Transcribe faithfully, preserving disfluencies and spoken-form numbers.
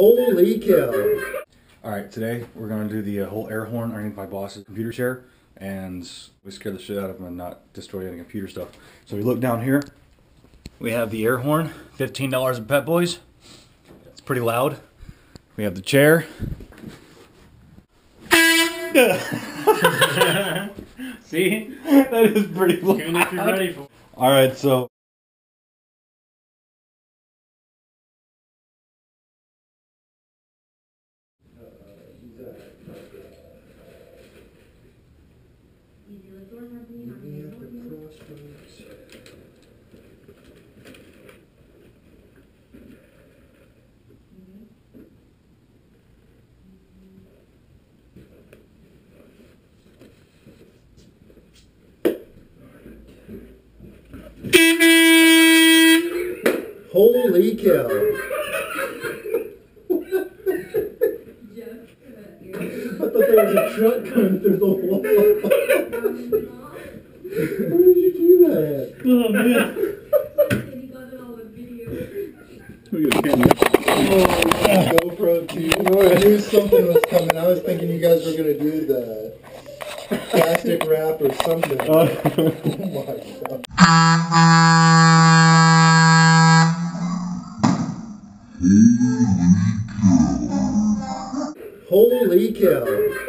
Holy cow. All right, today we're going to do the whole air horn underneath my boss's computer chair, and we scared the shit out of him and not destroy any computer stuff. So we look down here. We have the air horn, fifteen dollars at Pet Boys. It's pretty loud. We have the chair. See? That is pretty loud. Even if you're ready for it. All right, so. Holy cow. I thought there was a truck coming through the wall. Where did you do that at? Oh, man. Oh, yeah, GoPro too. I knew something was coming. I was thinking you guys were going to do the plastic wrap or something. Oh, my God. Holy cow. Holy cow.